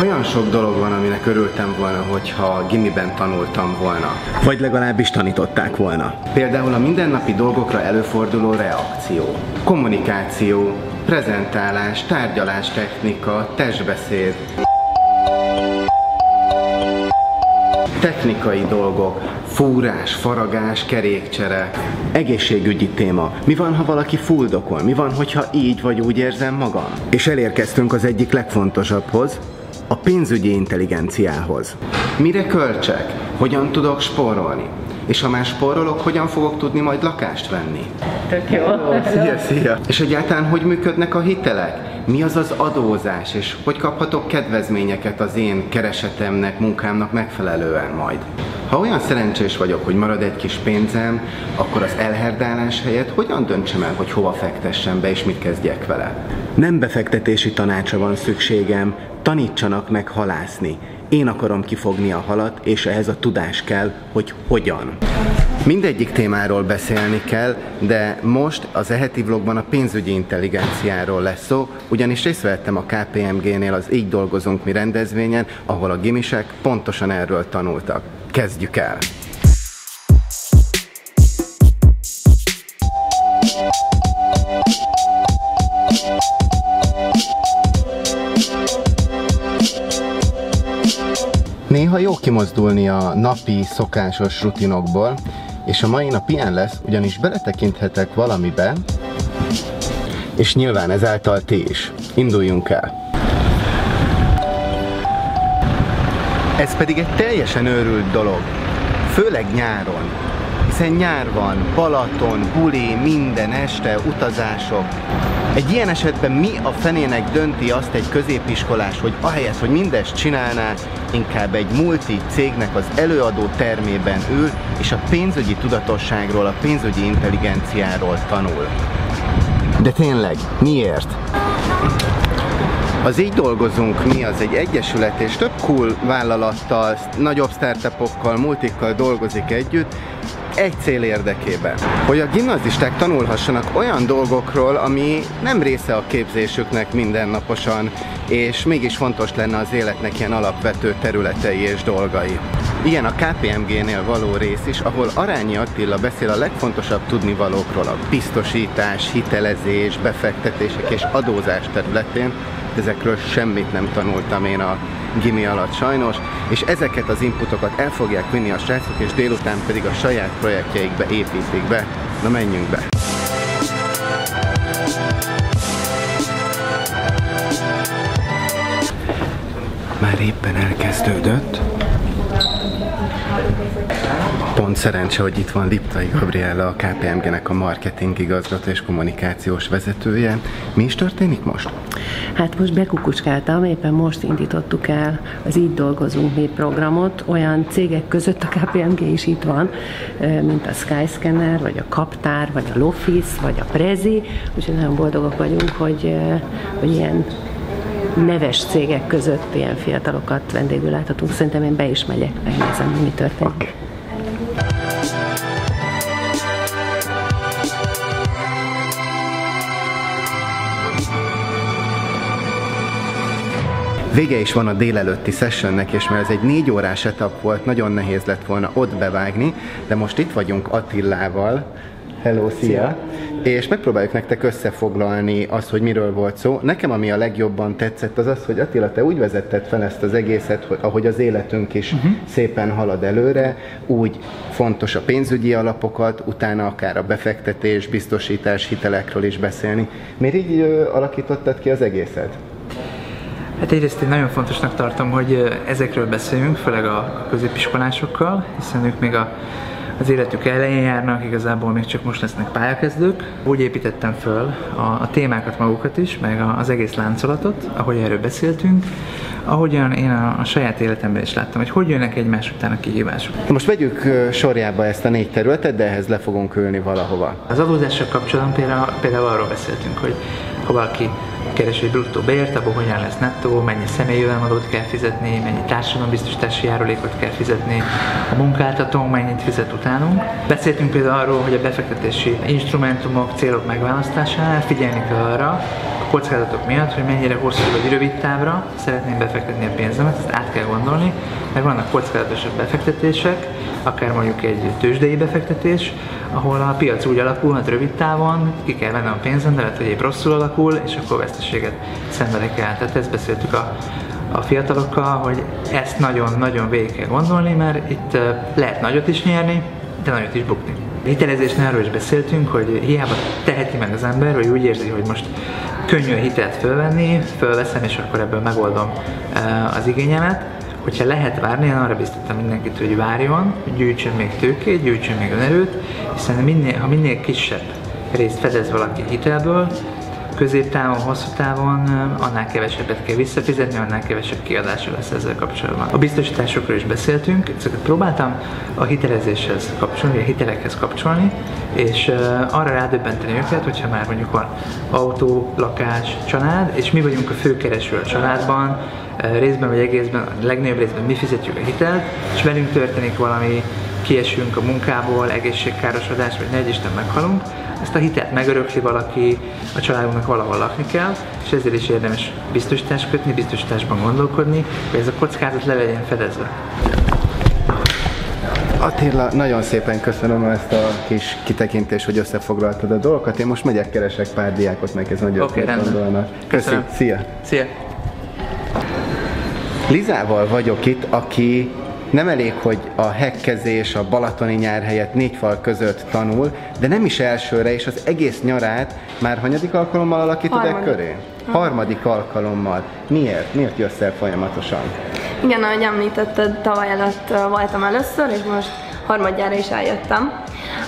Olyan sok dolog van, aminek örültem volna, hogyha gimiben tanultam volna. Vagy legalábbis tanították volna. Például a mindennapi dolgokra előforduló reakció. Kommunikáció, prezentálás, tárgyalás technika, testbeszéd. Technikai dolgok, fúrás, faragás, kerékcsere. Egészségügyi téma. Mi van, ha valaki fuldokol? Mi van, hogyha így vagy úgy érzem magam? És elérkeztünk az egyik legfontosabbhoz, a pénzügyi intelligenciához. Mire költsek? Hogyan tudok spórolni? És ha már spórolok, hogyan fogok tudni majd lakást venni? Tök jó. Szia, szia. És egyáltalán hogy működnek a hitelek? Mi az az adózás, és hogy kaphatok kedvezményeket az én keresetemnek, munkámnak megfelelően majd? Ha olyan szerencsés vagyok, hogy marad egy kis pénzem, akkor az elherdálás helyett hogyan döntsem el, hogy hova fektessem be, és mit kezdjek vele? Nem befektetési tanácsa van szükségem, tanítsanak meg halászni. Én akarom kifogni a halat, és ehhez a tudás kell, hogy hogyan. Mindegyik témáról beszélni kell, de most az e-heti vlogban a pénzügyi intelligenciáról lesz szó, ugyanis részt vettem a KPMG-nél az Így dolgozunk mi rendezvényen, ahol a gimisek pontosan erről tanultak. Kezdjük el! Néha jó kimozdulni a napi szokásos rutinokból, és a mai nap ilyen lesz, ugyanis beletekinthetek valamibe, és nyilván ezáltal ti is. Induljunk el! Ez pedig egy teljesen őrült dolog, főleg nyáron, hiszen nyár van, Balaton, buli, minden este, utazások. Egy ilyen esetben mi a fenének dönti azt egy középiskolás, hogy ahelyett, hogy mindezt csinálná, inkább egy multi cégnek az előadó termében ül, és a pénzügyi tudatosságról, a pénzügyi intelligenciáról tanul. De tényleg, miért? Az Így dolgozunk mi az egy egyesület, és több cool vállalattal, nagyobb startupokkal, multikkal dolgozik együtt, egy cél érdekében. Hogy a gimnazisták tanulhassanak olyan dolgokról, ami nem része a képzésüknek mindennaposan, és mégis fontos lenne az életnek ilyen alapvető területei és dolgai. Ilyen a KPMG-nél való rész is, ahol Arányi Attila beszél a legfontosabb tudnivalókról a biztosítás, hitelezés, befektetések és adózás területén. Ezekről semmit nem tanultam én a gimi alatt sajnos, és ezeket az inputokat el fogják vinni a srácok, és délután pedig a saját projektjeikbe építik be. Na menjünk be! Már éppen elkezdődött. Pont szerencse, hogy itt van Liptai Gabriella, a KPMG-nek a marketing igazgató és kommunikációs vezetője. Mi is történik most? Hát most bekukucskáltam, éppen most indítottuk el az Így dolgozunk mi programot. Olyan cégek között a KPMG is itt van, mint a Skyscanner, vagy a Kaptár, vagy a Lofis, vagy a Prezi. Úgyhogy nagyon boldogok vagyunk, hogy ilyen neves cégek között ilyen fiatalokat vendégül láthatunk. Szerintem én be is megyek, megnézem, hogy mi történik. Okay. Vége is van a délelőtti sessionnek, és mert ez egy 4 órás etap volt, nagyon nehéz lett volna ott bevágni, de most itt vagyunk Attilával. Hello, szia! És megpróbáljuk nektek összefoglalni azt, hogy miről volt szó. Nekem ami a legjobban tetszett, az az, hogy Attila, te úgy vezetted fel ezt az egészet, hogy ahogy az életünk is szépen halad előre, úgy fontos a pénzügyi alapokat, utána akár a befektetés, biztosítás, hitelekről is beszélni. Miért így alakítottad ki az egészet? Hát egyrészt én nagyon fontosnak tartom, hogy ezekről beszéljünk, főleg a középiskolásokkal, hiszen ők még az életük elején járnak, igazából még csak most lesznek pályakezdők. Úgy építettem föl a témákat magukat is, meg az egész láncolatot, ahogy erről beszéltünk, ahogyan én a saját életemben is láttam, hogy jönnek egymás után a kihívások. Most vegyük sorjába ezt a 4 területet, de ehhez le fogunk ülni valahova. Az adózással kapcsolatban például arról beszéltünk, hogy ha valaki keres egy bruttó beért, abból hogyan lesz nettó, mennyi személyi jövedelemadót kell fizetni, mennyi társadalombiztosítási járulékot kell fizetni, a munkáltató mennyit fizet utánunk. Beszéltünk például arról, hogy a befektetési instrumentumok, célok megválasztásánál figyelni kell arra, kockázatok miatt, hogy mennyire hosszú vagy rövid távra szeretném befektetni a pénzemet, ezt át kell gondolni, mert vannak kockázatosabb befektetések, akár mondjuk egy tőzsdei befektetés, ahol a piac úgy alakul, hogy rövid távon ki kell vennem a pénzem, de lehet, hogy épp rosszul alakul, és akkor veszteséget szenvedek el. Tehát ezt beszéltük a fiatalokkal, hogy ezt nagyon-nagyon végig kell gondolni, mert itt lehet nagyot is nyerni, de nagyot is bukni. Hitelezésnél arról is beszéltünk, hogy hiába teheti meg az ember, hogy úgy érzi, hogy most könnyű hitelt fölvenni, fölveszem és akkor ebből megoldom az igényemet. Hogyha lehet várni, én arra biztattam mindenkit, hogy várjon, gyűjtsön még tőkét, gyűjtsön még önerőt, hiszen ha minél kisebb részt fedez valaki hitelből, középtávon, hosszú távon annál kevesebbet kell visszafizetni, annál kevesebb kiadása lesz ezzel kapcsolatban. A biztosításokról is beszéltünk, ezeket próbáltam a hitelezéshez kapcsolni, a hitelekhez kapcsolni, és arra rádöbbenteni őket, hogyha már mondjuk van autó, lakás, család, és mi vagyunk a főkereső a családban, részben vagy egészben, a legnagyobb részben mi fizetjük a hitelt, és velünk történik valami, kiesünk a munkából, egészségkárosodás, vagy ne egy Isten meghalunk, ezt a hitelt megörökli valaki, a családunknak valahol lakni kell, és ezért is érdemes biztosítást kötni, biztosításban gondolkodni, hogy ez a kockázat le legyen fedezve. Attila, nagyon szépen köszönöm ezt a kis kitekintést, hogy összefoglaltad a dolgokat. Én most megyek, keresek pár diákot, meg ez nagyon okay, gondolnak. Köszönöm. Szia! Szia! Lizával vagyok itt, aki nem elég, hogy a hekkezés, a balatoni nyár helyett 4 fal között tanul, de nem is elsőre, és az egész nyarát már hanyadik alkalommal alakítod el köré? Harmadik alkalommal. Miért? Miért jössz el folyamatosan? Igen, ahogy említetted, tavaly előtt voltam először, és most harmadjára is eljöttem.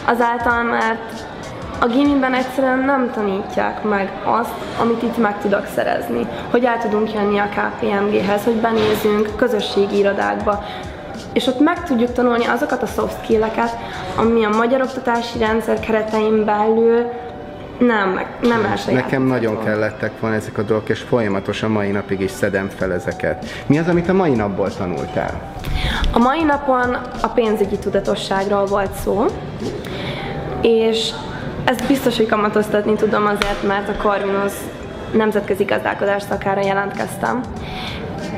Azáltal, mert a gimiben egyszerűen nem tanítják meg azt, amit itt meg tudok szerezni. Hogy el tudunk jönni a KPMG-hez, hogy benézünk közösségi irodákba, és ott meg tudjuk tanulni azokat a soft skill-eket, ami a magyar oktatási rendszer keretein belül nem elsajátítható. Nekem nagyon kellettek volna ezek a dolgok, és folyamatosan mai napig is szedem fel ezeket. Mi az, amit a mai napból tanultál? A mai napon a pénzügyi tudatosságról volt szó, és ezt biztos, hogy kamatoztatni tudom azért, mert a Corvinus nemzetközi gazdálkodás szakára jelentkeztem.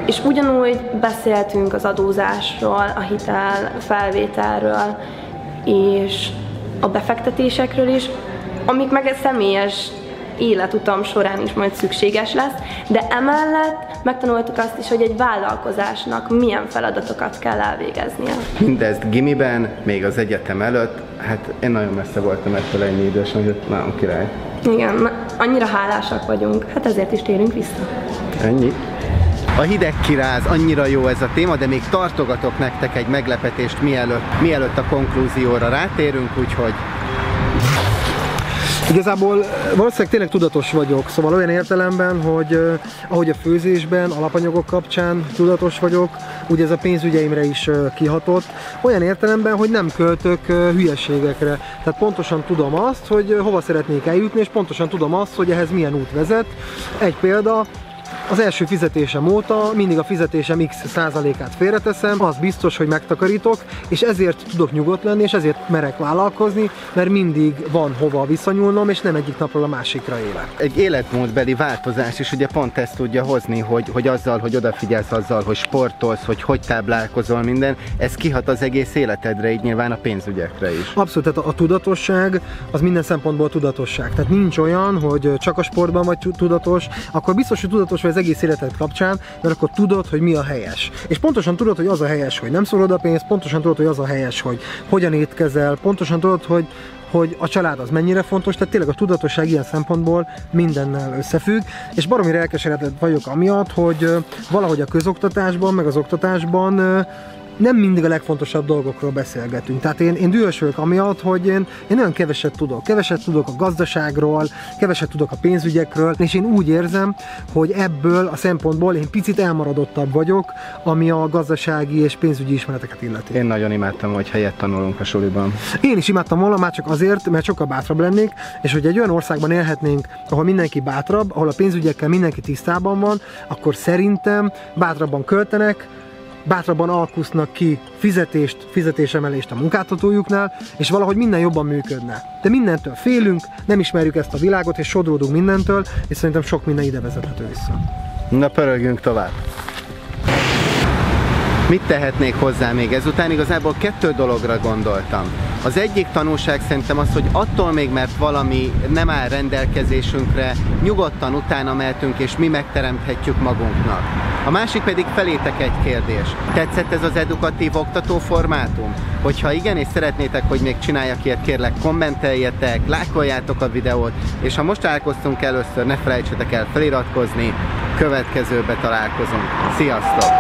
És ugyanúgy beszéltünk az adózásról, a hitelfelvételről és a befektetésekről is, amik meg a személyes életutam során is majd szükséges lesz, de emellett megtanultuk azt is, hogy egy vállalkozásnak milyen feladatokat kell elvégeznie. Mindezt gimiben, még az egyetem előtt, hát én nagyon messze voltam ettől ennyi idősen, hogy nagyon király. Igen, annyira hálásak vagyunk, hát ezért is térünk vissza. Ennyi. A hideg kiráz, annyira jó ez a téma, de még tartogatok nektek egy meglepetést, mielőtt a konklúzióra rátérünk, úgyhogy... Igazából valószínűleg tényleg tudatos vagyok, szóval olyan értelemben, hogy ahogy a főzésben, alapanyagok kapcsán tudatos vagyok, ugye ez a pénzügyeimre is kihatott, olyan értelemben, hogy nem költök hülyeségekre. Tehát pontosan tudom azt, hogy hova szeretnék eljutni, és pontosan tudom azt, hogy ehhez milyen út vezet. Egy példa. Az első fizetésem óta mindig a fizetésem x%-át félreteszem, az biztos, hogy megtakarítok, és ezért tudok nyugodt lenni, és ezért merek vállalkozni, mert mindig van hova visszanyúlnom, és nem egyik napról a másikra élek. Egy életmódbeli változás is ugye pont ezt tudja hozni, hogy azzal, hogy odafigyelsz, azzal, hogy sportolsz, hogy táplálkozol, minden, ez kihat az egész életedre, így nyilván a pénzügyekre is. Abszolút, tehát a tudatosság az minden szempontból tudatosság. Tehát nincs olyan, hogy csak a sportban vagy tudatos, akkor biztos, hogy tudatos vagy az egész életed kapcsán, mert akkor tudod, hogy mi a helyes. És pontosan tudod, hogy az a helyes, hogy nem szórod a pénzt, pontosan tudod, hogy az a helyes, hogy hogyan étkezel, pontosan tudod, hogy a család az mennyire fontos, tehát tényleg a tudatosság ilyen szempontból mindennel összefügg, és baromira elkeseredett vagyok amiatt, hogy valahogy a közoktatásban, meg az oktatásban nem mindig a legfontosabb dolgokról beszélgetünk. Tehát én dühös vagyok amiatt, hogy én nagyon keveset tudok. Keveset tudok a gazdaságról, keveset tudok a pénzügyekről, és én úgy érzem, hogy ebből a szempontból én picit elmaradottabb vagyok, ami a gazdasági és pénzügyi ismereteket illeti. Én nagyon imádtam, hogy helyet tanulunk a suliban. Én is imádtam volna, már csak azért, mert sokkal bátrabb lennék, és hogy egy olyan országban élhetnénk, ahol mindenki bátrabb, ahol a pénzügyekkel mindenki tisztában van, akkor szerintem bátrabban költenek, bátrabban alkusznak ki fizetést, fizetésemelést a munkáltatójuknál, és valahogy minden jobban működne. De mindentől félünk, nem ismerjük ezt a világot, és sodródunk mindentől, és szerintem sok minden ide vezethető vissza. Na, pörögjünk tovább. Mit tehetnék hozzá még ezután? Igazából kettő dologra gondoltam. Az egyik tanulság szerintem az, hogy attól még, mert valami nem áll rendelkezésünkre, nyugodtan utána mehetünk, és mi megteremthetjük magunknak. A másik pedig felétek egy kérdés. Tetszett ez az edukatív oktató formátum? Hogyha igen, és szeretnétek, hogy még csináljak ilyet, kérlek kommenteljetek, lájkoljátok a videót, és ha most találkoztunk először, ne felejtsetek el feliratkozni, következőbe találkozunk. Sziasztok!